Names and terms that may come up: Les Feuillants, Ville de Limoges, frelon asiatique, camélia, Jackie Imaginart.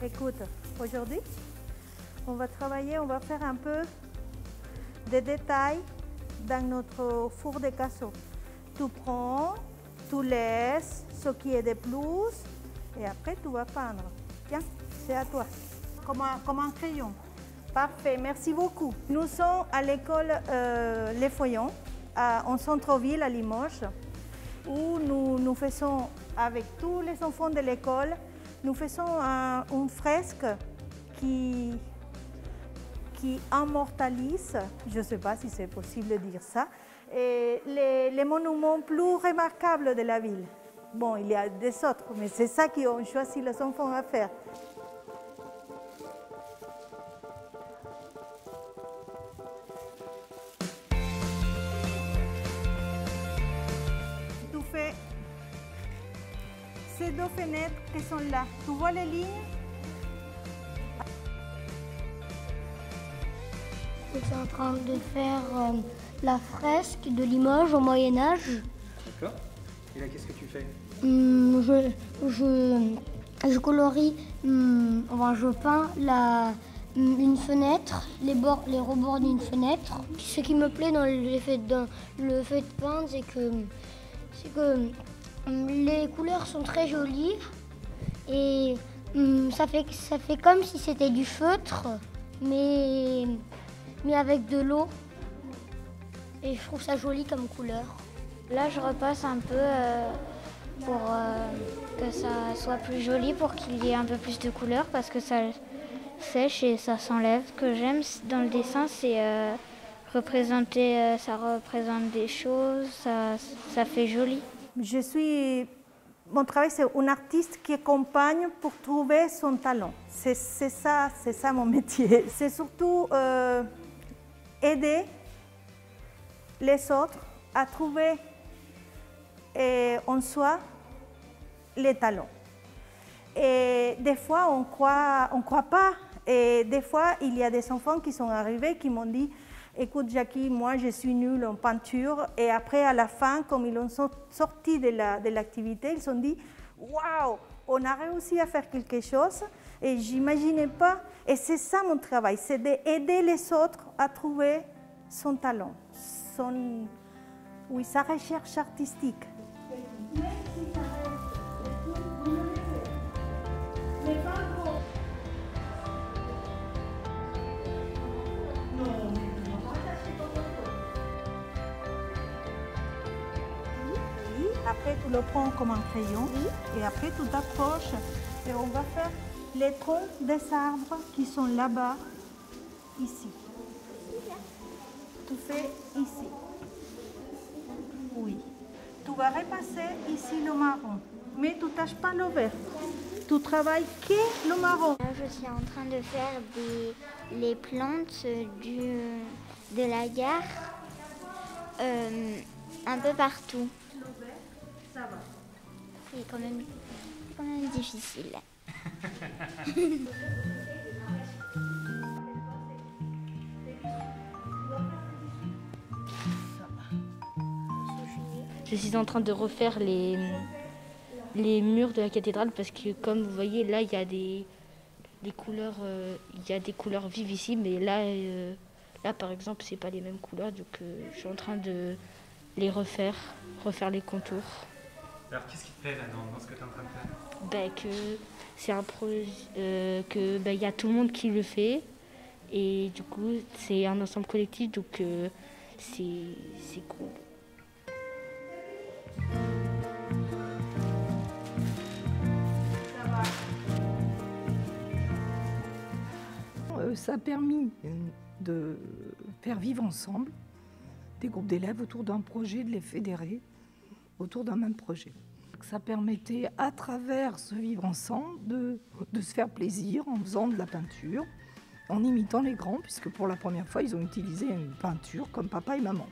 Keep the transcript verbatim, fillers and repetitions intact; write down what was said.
Écoute, aujourd'hui, on va travailler, on va faire un peu de détails dans notre four de cassot. Tu prends, tu laisses ce qui est de plus et après tu vas peindre. Tiens, c'est à toi. Comme un, comme un crayon. Parfait, merci beaucoup. Nous sommes à l'école euh, Les Feuillants, en centre-ville à Limoges, où nous, nous faisons, avec tous les enfants de l'école, nous faisons un, une fresque qui, qui immortalise, je ne sais pas si c'est possible de dire ça, et les, les monuments plus remarquables de la ville. Bon, il y a des autres, mais c'est ça qu'ont choisi les enfants à faire. Tu fais ces deux fenêtres qui sont là. Tu vois les lignes? Je suis en train de faire euh, la fresque de Limoges au Moyen-Âge. D'accord. Et là, qu'est-ce que tu fais? Hum, je, je, je colorie, hum, enfin, je peins la, une fenêtre, les, bords, les rebords d'une fenêtre. Ce qui me plaît dans le fait de, le fait de peindre, c'est que, c'est que hum, les couleurs sont très jolies et hum, ça, fait, ça fait comme si c'était du feutre, mais, mais avec de l'eau. Et je trouve ça joli comme couleur. Là, je repasse un peu euh, pour euh, que ça soit plus joli, pour qu'il y ait un peu plus de couleurs, parce que ça sèche et ça s'enlève. Ce que j'aime dans le dessin, c'est euh, représenter, euh, ça représente des choses, ça, ça fait joli. Je suis, mon travail, c'est un artiste qui accompagne pour trouver son talent. C'est ça, c'est ça mon métier. C'est surtout euh, aider les autres à trouver Et en soi les talents. Et des fois, on croit, on croit pas. Et des fois, il y a des enfants qui sont arrivés qui m'ont dit « Écoute, Jackie, moi, je suis nulle en peinture. » Et après, à la fin, comme ils ont sorti de l'activité, la, de ils ont dit « Waouh, on a réussi à faire quelque chose et j'imaginais pas. » Et c'est ça mon travail, c'est d'aider les autres à trouver son talent, son, oui, sa recherche artistique. Après, tu le prends comme un crayon et après, tu t'approches et on va faire les troncs des arbres qui sont là-bas, ici. Tu fais ici. Oui. Tu vas repasser ici le marron, mais tu ne tâches pas le vert. Tu travailles que le marron. Là, je suis en train de faire des, les plantes du, de la gare euh, un peu partout. Le vert, ça va. C'est quand même, quand même difficile. Je suis en train de refaire les, les murs de la cathédrale parce que, comme vous voyez, là, il y a des, des couleurs, euh, il y a des couleurs vives ici, mais là, euh, là par exemple, c'est pas les mêmes couleurs, donc euh, je suis en train de les refaire, refaire les contours. Alors, qu'est-ce qui te plaît là dans, dans ce que tu es en train de faire? Ben, que c'est un projet, euh, que ben, il y a tout le monde qui le fait, et du coup, c'est un ensemble collectif, donc euh, c'est cool. Ça a permis de faire vivre ensemble des groupes d'élèves autour d'un projet, de les fédérer autour d'un même projet. Ça permettait, à travers ce vivre ensemble, de, de se faire plaisir en faisant de la peinture, en imitant les grands, puisque pour la première fois, ils ont utilisé une peinture comme papa et maman.